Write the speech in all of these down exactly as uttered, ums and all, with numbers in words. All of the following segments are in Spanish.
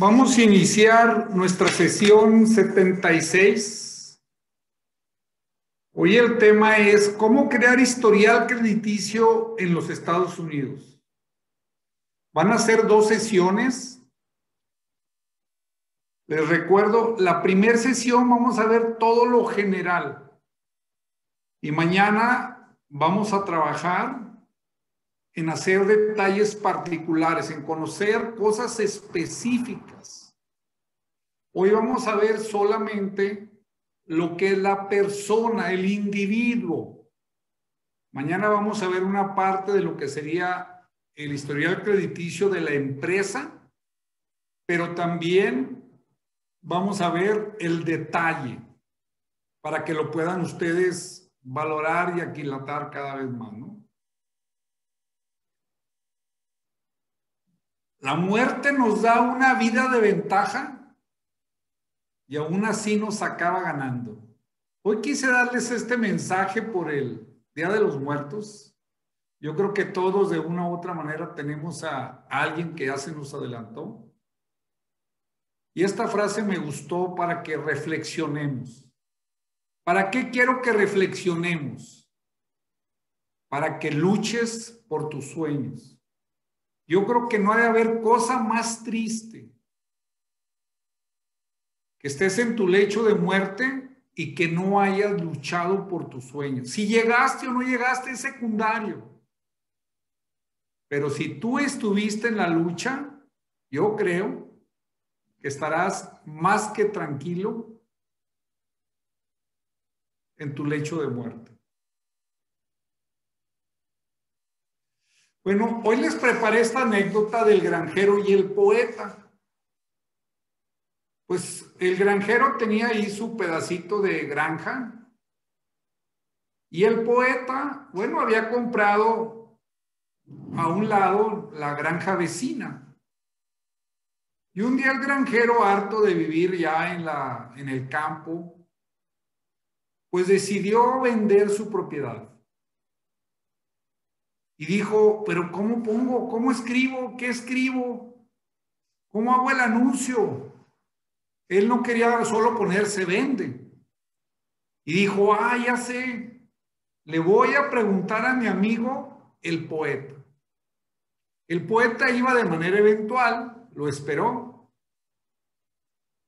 Vamos a iniciar nuestra sesión setenta y seis. Hoy el tema es cómo crear historial crediticio en los Estados Unidos. Van a ser dos sesiones. Les recuerdo, la primera sesión vamos a ver todo lo general. Y mañana vamos a trabajar en hacer detalles particulares, en conocer cosas específicas. Hoy vamos a ver solamente lo que es la persona, el individuo. Mañana vamos a ver una parte de lo que sería el historial crediticio de la empresa, pero también vamos a ver el detalle para que lo puedan ustedes valorar y aquilatar cada vez más, ¿no? La muerte nos da una vida de ventaja y aún así nos acaba ganando. Hoy quise darles este mensaje por el Día de los Muertos. Yo creo que todos de una u otra manera tenemos a alguien que ya se nos adelantó. Y esta frase me gustó para que reflexionemos. ¿Para qué quiero que reflexionemos? Para que luches por tus sueños. Yo creo que no ha de haber cosa más triste que estés en tu lecho de muerte y que no hayas luchado por tus sueños. Si llegaste o no llegaste es secundario. Pero si tú estuviste en la lucha, yo creo que estarás más que tranquilo en tu lecho de muerte. Bueno, hoy les preparé esta anécdota del granjero y el poeta. Pues el granjero tenía ahí su pedacito de granja y el poeta, bueno, había comprado a un lado la granja vecina. Y un día el granjero, harto de vivir ya en, la, en el campo, pues decidió vender su propiedad. Y dijo, pero ¿cómo pongo? ¿Cómo escribo? ¿Qué escribo? ¿Cómo hago el anuncio? Él no quería solo poner se vende. Y dijo, ah, ya sé, le voy a preguntar a mi amigo el poeta. El poeta iba de manera eventual, lo esperó.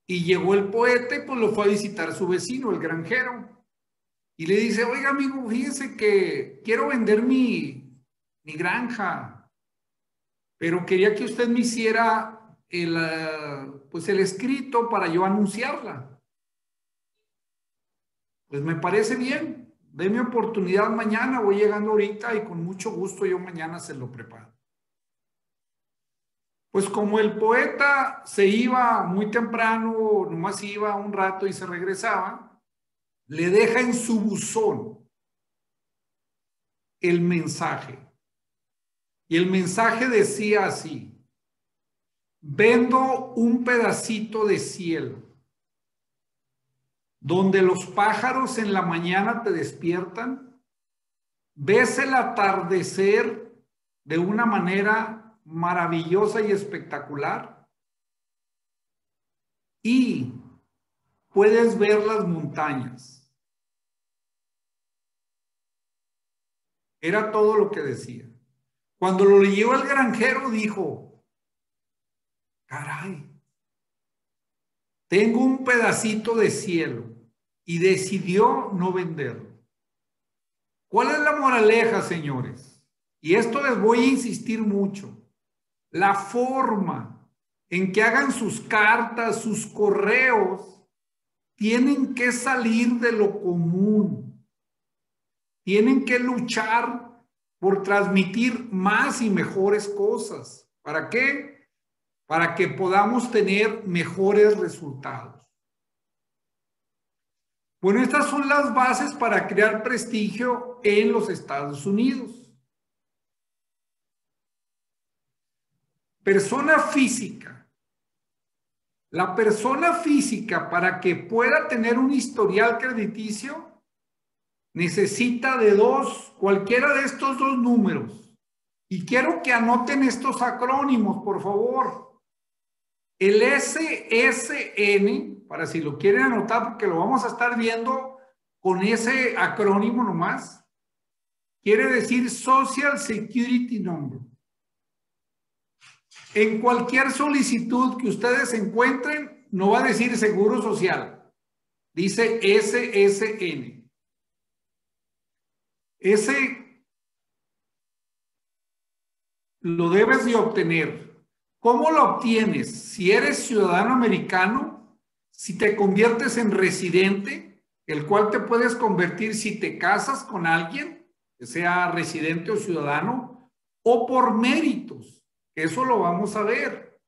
Y llegó el poeta y pues lo fue a visitar su vecino, el granjero. Y le dice, oiga amigo, fíjese que quiero vender mi... mi granja, pero quería que usted me hiciera el, pues el escrito para yo anunciarla. Pues me parece bien, déme oportunidad mañana, voy llegando ahorita y con mucho gusto yo mañana se lo preparo. Pues como el poeta se iba muy temprano, nomás iba un rato y se regresaba, le deja en su buzón el mensaje. Y el mensaje decía así, vendo un pedacito de cielo, donde los pájaros en la mañana te despiertan, ves el atardecer de una manera maravillosa y espectacular, y puedes ver las montañas. Era todo lo que decía. Cuando lo leyó el granjero dijo, caray, tengo un pedacito de cielo y decidió no venderlo. ¿Cuál es la moraleja, señores? Y esto les voy a insistir mucho. La forma en que hagan sus cartas, sus correos, tienen que salir de lo común. Tienen que luchar por transmitir más y mejores cosas. ¿Para qué? Para que podamos tener mejores resultados. Bueno, estas son las bases para crear prestigio en los Estados Unidos. Persona física. La persona física, para que pueda tener un historial crediticio, necesita de dos, cualquiera de estos dos números. Y quiero que anoten estos acrónimos, por favor. El S S N, para si lo quieren anotar, porque lo vamos a estar viendo con ese acrónimo nomás, quiere decir Social Security Number. En cualquier solicitud que ustedes encuentren, no va a decir Seguro Social. Dice S S N. Ese lo debes de obtener. ¿Cómo lo obtienes? Si eres ciudadano americano, si te conviertes en residente, el cual te puedes convertir si te casas con alguien, que sea residente o ciudadano, o por méritos, eso lo vamos a ver.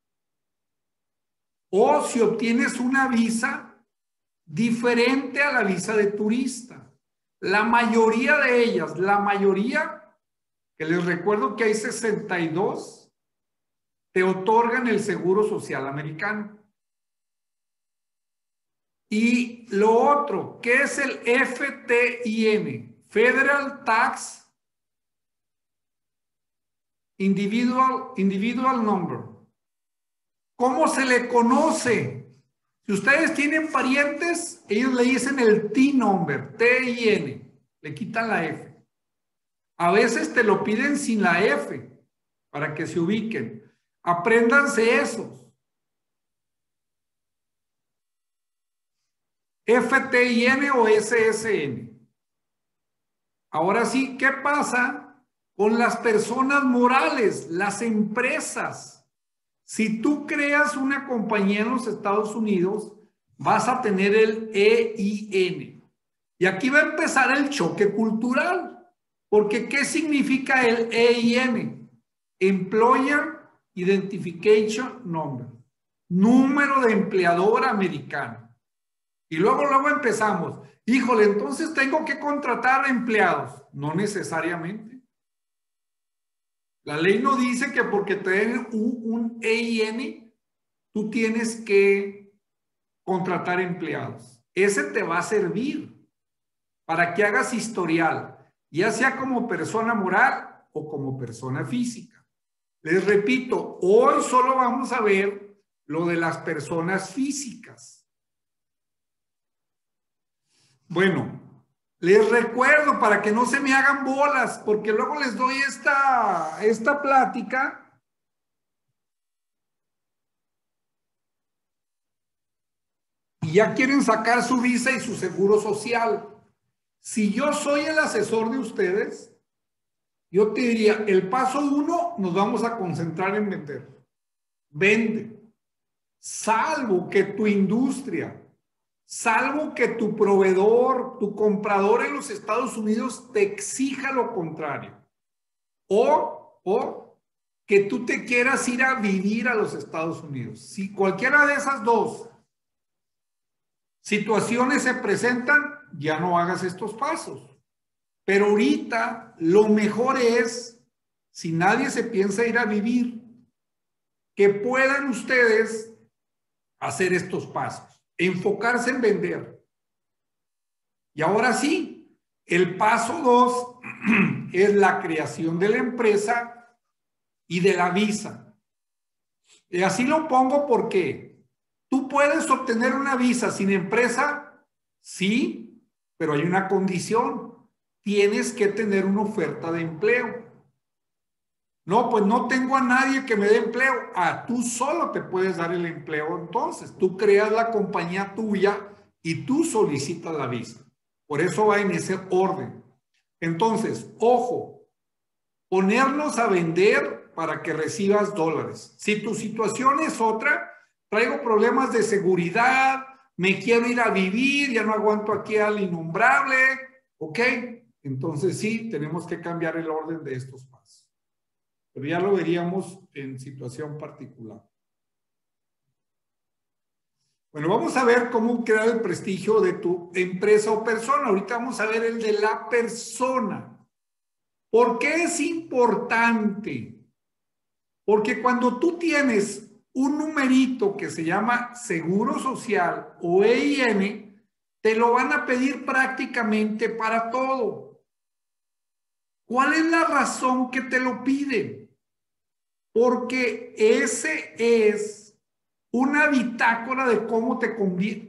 O si obtienes una visa diferente a la visa de turista. La mayoría de ellas, la mayoría, que les recuerdo que hay sesenta y dos, te otorgan el Seguro Social americano. Y lo otro, ¿qué es el F T I N? Federal Tax Individual, Individual Number. ¿Cómo se le conoce? Si ustedes tienen parientes, ellos le dicen el T I N number, T I N. Le quitan la F. A veces te lo piden sin la F, para que se ubiquen. Apréndanse esos. F T I N o S S N. Ahora sí, ¿qué pasa con las personas morales, las empresas? Si tú creas una compañía en los Estados Unidos, vas a tener el E I N. Y aquí va a empezar el choque cultural. Porque ¿qué significa el E I N? Employer Identification Number, número de empleador americano. Y luego, luego empezamos. Híjole, entonces tengo que contratar empleados. No necesariamente. La ley no dice que porque te den un, un E I N, tú tienes que contratar empleados. Ese te va a servir para que hagas historial, ya sea como persona moral o como persona física. Les repito, hoy solo vamos a ver lo de las personas físicas. Bueno, les recuerdo para que no se me hagan bolas, porque luego les doy esta, esta plática. Y ya quieren sacar su visa y su seguro social. Si yo soy el asesor de ustedes, yo te diría, el paso uno, nos vamos a concentrar en vender. Vende. Salvo que tu industria, salvo que tu proveedor, tu comprador en los Estados Unidos te exija lo contrario. O, o que tú te quieras ir a vivir a los Estados Unidos. Si cualquiera de esas dos situaciones se presentan, ya no hagas estos pasos. Pero ahorita lo mejor es, si nadie se piensa ir a vivir, que puedan ustedes hacer estos pasos. Enfocarse en vender. Y ahora sí, el paso dos es la creación de la empresa y de la visa. Y así lo pongo porque tú puedes obtener una visa sin empresa, sí, pero hay una condición. Tienes que tener una oferta de empleo. No, pues no tengo a nadie que me dé empleo. Ah, tú solo te puedes dar el empleo entonces. Tú creas la compañía tuya y tú solicitas la visa. Por eso va en ese orden. Entonces, ojo, ponernos a vender para que recibas dólares. Si tu situación es otra, traigo problemas de seguridad, me quiero ir a vivir, ya no aguanto aquí al innombrable, ¿ok? Entonces sí, tenemos que cambiar el orden de estos pasos. Pero ya lo veríamos en situación particular. Bueno, vamos a ver cómo crear el prestigio de tu empresa o persona. Ahorita vamos a ver el de la persona. ¿Por qué es importante? Porque cuando tú tienes un numerito que se llama Seguro Social o E I N, te lo van a pedir prácticamente para todo. ¿Cuál es la razón que te lo piden? Porque ese es Una bitácora de cómo te,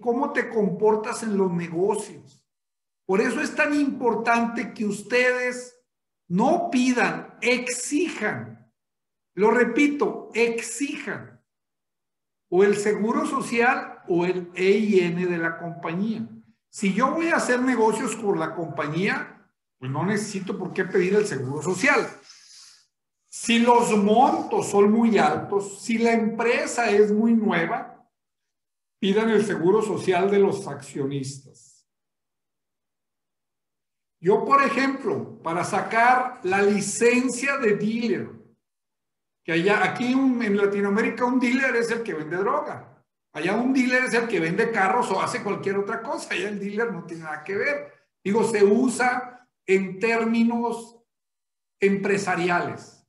cómo te comportas en los negocios. Por eso es tan importante que ustedes no pidan, exijan. Lo repito, exijan. O el seguro social o el E I N de la compañía. Si yo voy a hacer negocios con la compañía, pues no necesito por qué pedir el seguro social. Si los montos son muy altos, si la empresa es muy nueva, pidan el seguro social de los accionistas. Yo, por ejemplo, para sacar la licencia de dealer, que allá, aquí un, en Latinoamérica un dealer es el que vende droga. Allá un dealer es el que vende carros o hace cualquier otra cosa. Allá el dealer no tiene nada que ver. Digo, se usa en términos empresariales.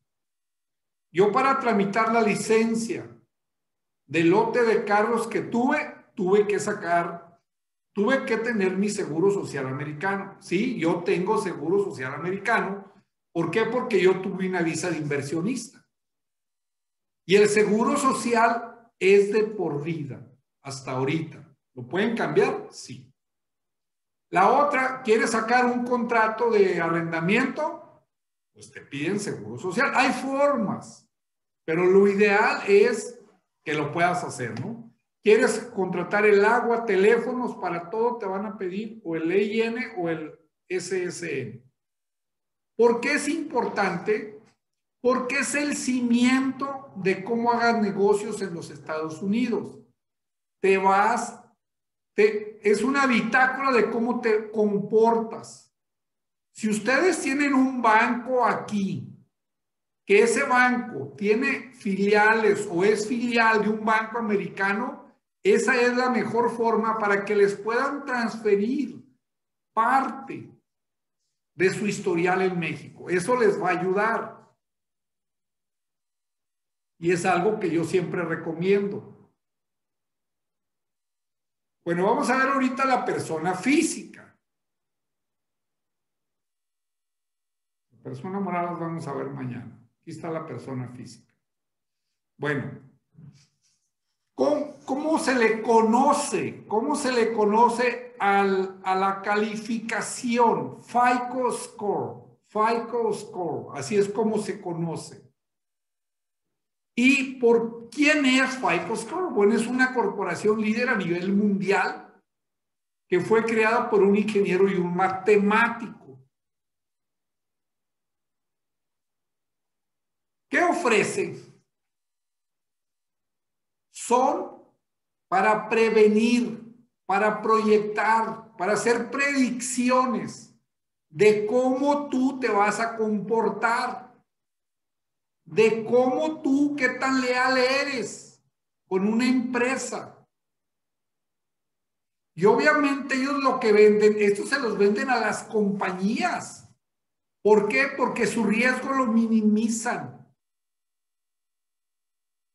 Yo para tramitar la licencia del lote de carros que tuve, tuve que sacar, tuve que tener mi seguro social americano. Sí, yo tengo seguro social americano. ¿Por qué? Porque yo tuve una visa de inversionista. Y el seguro social es de por vida, hasta ahorita. ¿Lo pueden cambiar? Sí. La otra, ¿quiere sacar un contrato de arrendamiento? Pues te piden seguro social. Hay formas, pero lo ideal es que lo puedas hacer, ¿no? ¿Quieres contratar el agua, teléfonos, para todo te van a pedir o el E I N o el S S N? ¿Por qué es importante? Porque es el cimiento de cómo hagas negocios en los Estados Unidos. Te vas, te, es una bitácora de cómo te comportas. Si ustedes tienen un banco aquí, que ese banco tiene filiales o es filial de un banco americano, esa es la mejor forma para que les puedan transferir parte de su historial en México. Eso les va a ayudar. Y es algo que yo siempre recomiendo. Bueno, vamos a ver ahorita la persona física. Personas morales vamos a ver mañana. Aquí está la persona física. Bueno, ¿cómo, cómo se le conoce? ¿Cómo se le conoce al, a la calificación? FICO Score. FICO Score. Así es como se conoce. ¿Y por quién es FICO Score? Bueno, es una corporación líder a nivel mundial que fue creada por un ingeniero y un matemático. ¿Qué ofrecen? Son para prevenir, para proyectar, para hacer predicciones de cómo tú te vas a comportar, de cómo tú, qué tan leal eres con una empresa. Y obviamente ellos lo que venden, esto se los venden a las compañías. ¿Por qué? Porque su riesgo lo minimizan.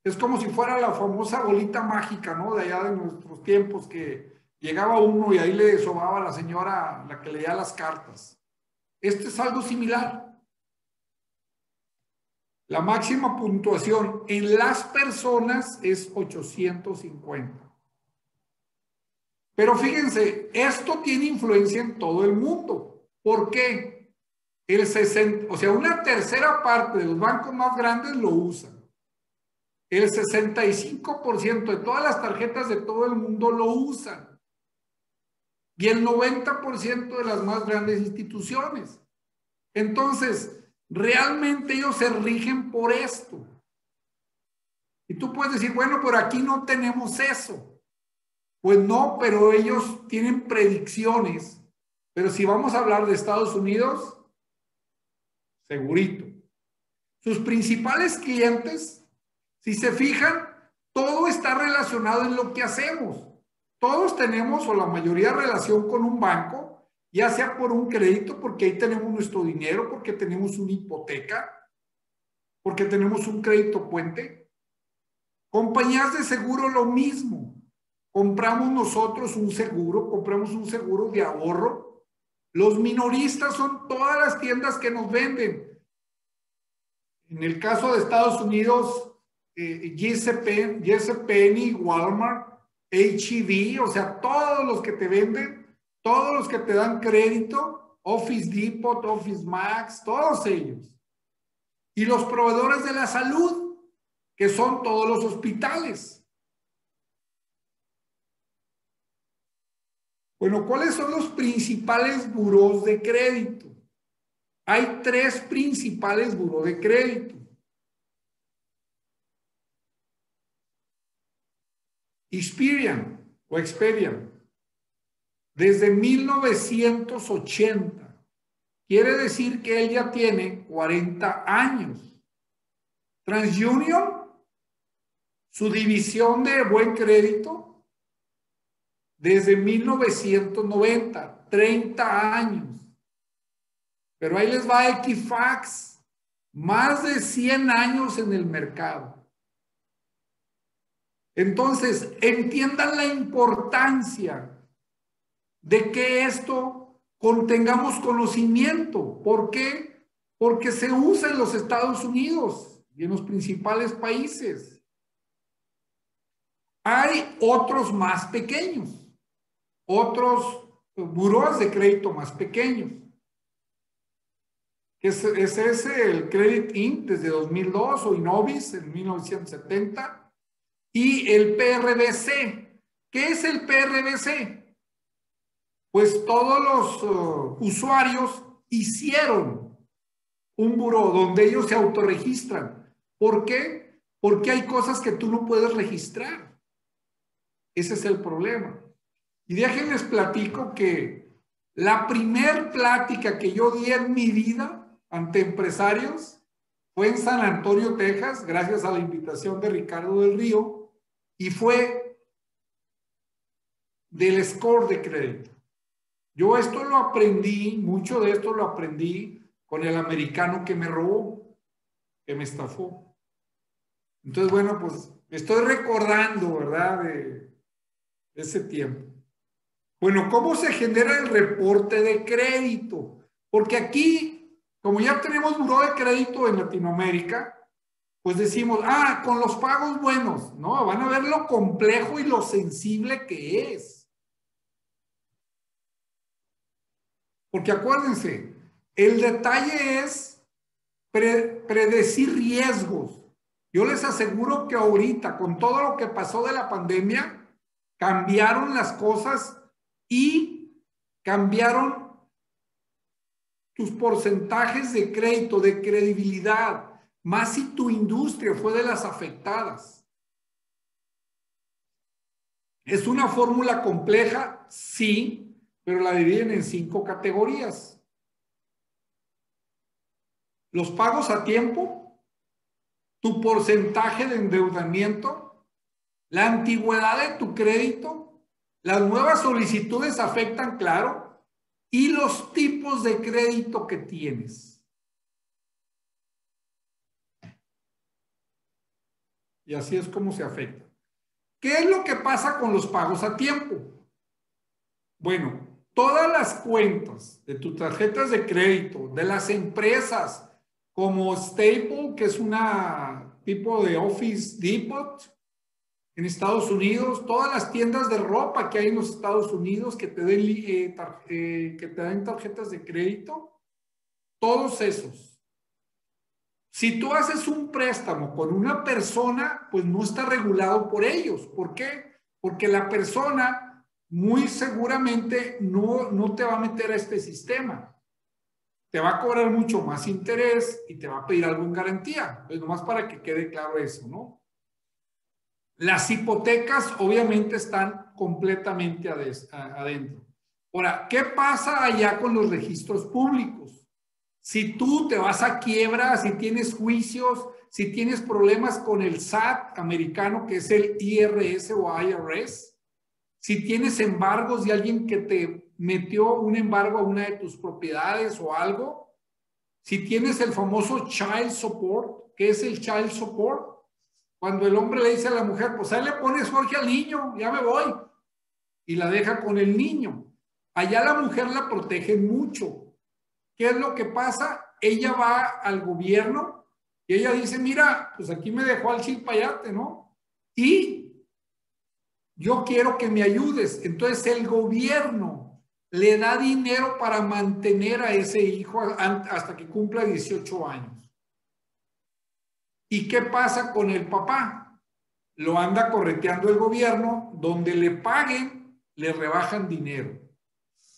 Es como si fuera la famosa bolita mágica, ¿no? De allá de nuestros tiempos que llegaba uno y ahí le sobaba a la señora la que leía las cartas. Este es algo similar. La máxima puntuación en las personas es ochocientos cincuenta. Pero fíjense, esto tiene influencia en todo el mundo. ¿Por qué? El sesenta, o sea, una tercera parte de los bancos más grandes lo usan. El sesenta y cinco por ciento de todas las tarjetas de todo el mundo lo usan. Y el noventa por ciento de las más grandes instituciones. Entonces, realmente ellos se rigen por esto. Y tú puedes decir, bueno, pero aquí no tenemos eso. Pues no, pero ellos tienen predicciones. Pero si vamos a hablar de Estados Unidos, segurito. Sus principales clientes... Si se fijan, todo está relacionado en lo que hacemos. Todos tenemos, o la mayoría, relación con un banco, ya sea por un crédito, porque ahí tenemos nuestro dinero, porque tenemos una hipoteca, porque tenemos un crédito puente. Compañías de seguro, lo mismo. Compramos nosotros un seguro, compramos un seguro de ahorro. Los minoristas son todas las tiendas que nos venden. En el caso de Estados Unidos... eh, J C P, JCPenney, Walmart, H E V, o sea, todos los que te venden, todos los que te dan crédito, Office Depot, Office Max, todos ellos. Y los proveedores de la salud, que son todos los hospitales. Bueno, ¿cuáles son los principales burós de crédito? Hay tres principales burós de crédito. Experian o Experian, desde mil novecientos ochenta. Quiere decir que él ya tiene cuarenta años. TransUnion, su división de buen crédito, desde mil novecientos noventa, treinta años. Pero ahí les va Equifax, más de cien años en el mercado. Entonces, entiendan la importancia de que esto contengamos conocimiento. ¿Por qué? Porque se usa en los Estados Unidos y en los principales países. Hay otros más pequeños, otros burós de crédito más pequeños. Ese es, es el Credit Inc desde dos mil dos o Inobis en mil novecientos setenta. Y el P R B C. ¿Qué es el P R B C? Pues todos los uh, usuarios hicieron un buró donde ellos se autorregistran. ¿Por qué? Porque hay cosas que tú no puedes registrar. Ese es el problema. Y déjenles platico que la primer plática que yo di en mi vida ante empresarios fue en San Antonio, Texas, gracias a la invitación de Ricardo del Río. Y fue del score de crédito. Yo esto lo aprendí, mucho de esto lo aprendí con el americano que me robó, que me estafó. Entonces, bueno, pues estoy recordando, ¿verdad? De ese tiempo. Bueno, ¿cómo se genera el reporte de crédito? Porque aquí, como ya tenemos buró de crédito en Latinoamérica, pues decimos, ah, con los pagos buenos. No, van a ver lo complejo y lo sensible que es. Porque acuérdense, el detalle es pre- predecir riesgos. Yo les aseguro que ahorita, con todo lo que pasó de la pandemia, cambiaron las cosas y cambiaron tus porcentajes de crédito, de credibilidad. Más si tu industria fue de las afectadas. Es una fórmula compleja, sí, pero la dividen en cinco categorías. Los pagos a tiempo, tu porcentaje de endeudamiento, la antigüedad de tu crédito, las nuevas solicitudes afectan, claro, y los tipos de crédito que tienes. Y así es como se afecta. ¿Qué es lo que pasa con los pagos a tiempo? Bueno, todas las cuentas de tus tarjetas de crédito, de las empresas como Staples, que es una tipo de Office Depot en Estados Unidos, todas las tiendas de ropa que hay en los Estados Unidos que te den, eh, tar, eh, que te den tarjetas de crédito, todos esos. Si tú haces un préstamo con una persona, pues no está regulado por ellos. ¿Por qué? Porque la persona muy seguramente no, no te va a meter a este sistema. Te va a cobrar mucho más interés y te va a pedir algo en garantía. Pues nomás para que quede claro eso, ¿no? Las hipotecas obviamente están completamente adentro. Ahora, ¿qué pasa allá con los registros públicos? Si tú te vas a quiebra, si tienes juicios, si tienes problemas con el S A T americano, que es el I R S o I R S, si tienes embargos de alguien que te metió un embargo a una de tus propiedades o algo, si tienes el famoso child support, que es el child support, cuando el hombre le dice a la mujer, pues ahí le pones Jorge al niño, ya me voy, y la deja con el niño. Allá la mujer la protege mucho. ¿Qué es lo que pasa? Ella va al gobierno Y ella dice, mira, pues aquí me dejó al chilpayate, ¿no? Y yo quiero que me ayudes. Entonces el gobierno le da dinero para mantener a ese hijo hasta que cumpla dieciocho años. ¿Y qué pasa con el papá? Lo anda correteando el gobierno, donde le paguen, le rebajan dinero.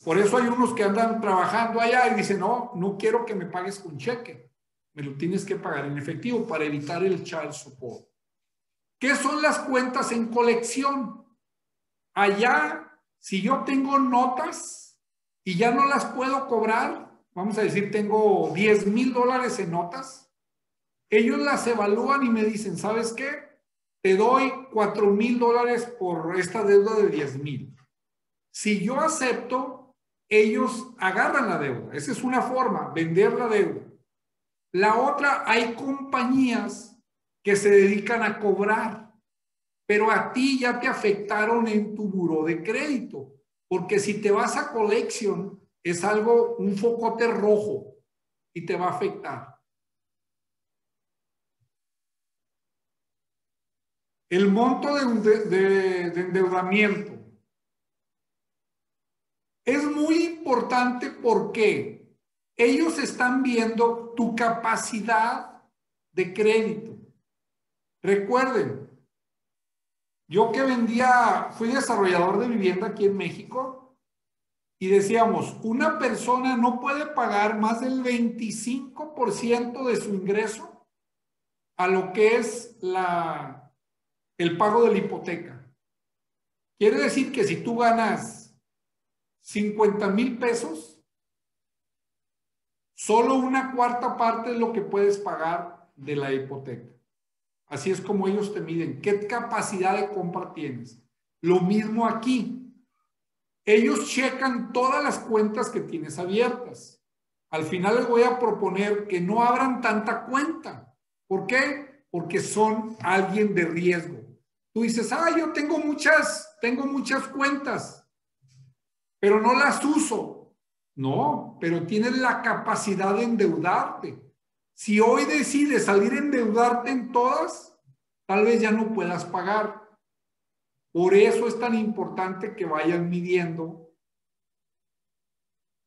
Por eso hay unos que andan trabajando allá y dicen, no, no quiero que me pagues con cheque. Me lo tienes que pagar en efectivo para evitar el child support. ¿Qué son las cuentas en colección? Allá, si yo tengo notas y ya no las puedo cobrar, vamos a decir, tengo diez mil dólares en notas, ellos las evalúan y me dicen, ¿sabes qué? Te doy cuatro mil dólares por esta deuda de diez mil. Si yo acepto, ellos agarran la deuda. Esa es una forma, vender la deuda. La otra, hay compañías que se dedican a cobrar, pero a ti ya te afectaron en tu buró de crédito, porque si te vas a collection, es algo, un focote rojo, y te va a afectar. El monto de, de, de endeudamiento. Es muy importante porque ellos están viendo tu capacidad de crédito. Recuerden, yo que vendía, fui desarrollador de vivienda aquí en México y decíamos, una persona no puede pagar más del veinticinco por ciento de su ingreso a lo que es la, el pago de la hipoteca. Quiere decir que si tú ganas cincuenta mil pesos, solo una cuarta parte es lo que puedes pagar de la hipoteca. Así es como ellos te miden. ¿Qué capacidad de compra tienes? Lo mismo aquí. Ellos checan todas las cuentas que tienes abiertas. Al final les voy a proponer que no abran tanta cuenta. ¿Por qué? Porque son alguien de riesgo. Tú dices, ah, yo tengo muchas, tengo muchas cuentas, pero no las uso. No, pero tienes la capacidad de endeudarte. Si hoy decides salir a endeudarte en todas, tal vez ya no puedas pagar. Por eso es tan importante que vayas midiendo,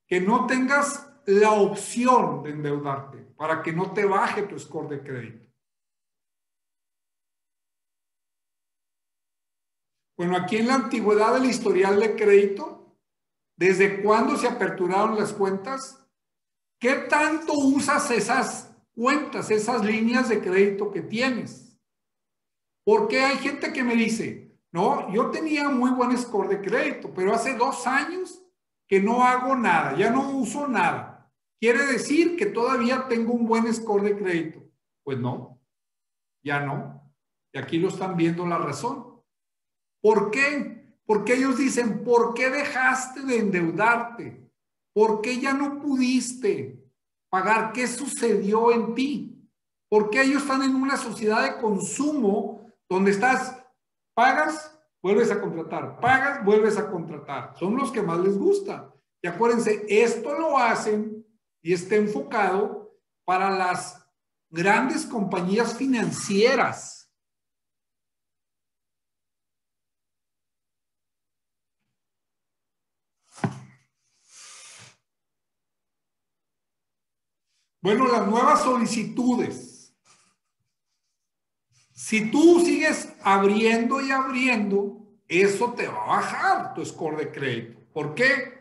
que no tengas la opción de endeudarte, para que no te baje tu score de crédito. Bueno, aquí en la antigüedad del historial de crédito, ¿desde cuándo se aperturaron las cuentas? ¿Qué tanto usas esas cuentas, esas líneas de crédito que tienes? Porque hay gente que me dice, no, yo tenía muy buen score de crédito, pero hace dos años que no hago nada, ya no uso nada. ¿Quiere decir que todavía tengo un buen score de crédito? Pues no, ya no. Y aquí lo están viendo la razón. ¿Por qué? Porque ellos dicen, ¿por qué dejaste de endeudarte? ¿Por qué ya no pudiste pagar? ¿Qué sucedió en ti? Porque ellos están en una sociedad de consumo donde estás, pagas, vuelves a contratar, pagas, vuelves a contratar. Son los que más les gusta. Y acuérdense, esto lo hacen y está enfocado para las grandes compañías financieras. Bueno, las nuevas solicitudes. Si tú sigues abriendo y abriendo, eso te va a bajar tu score de crédito. ¿Por qué?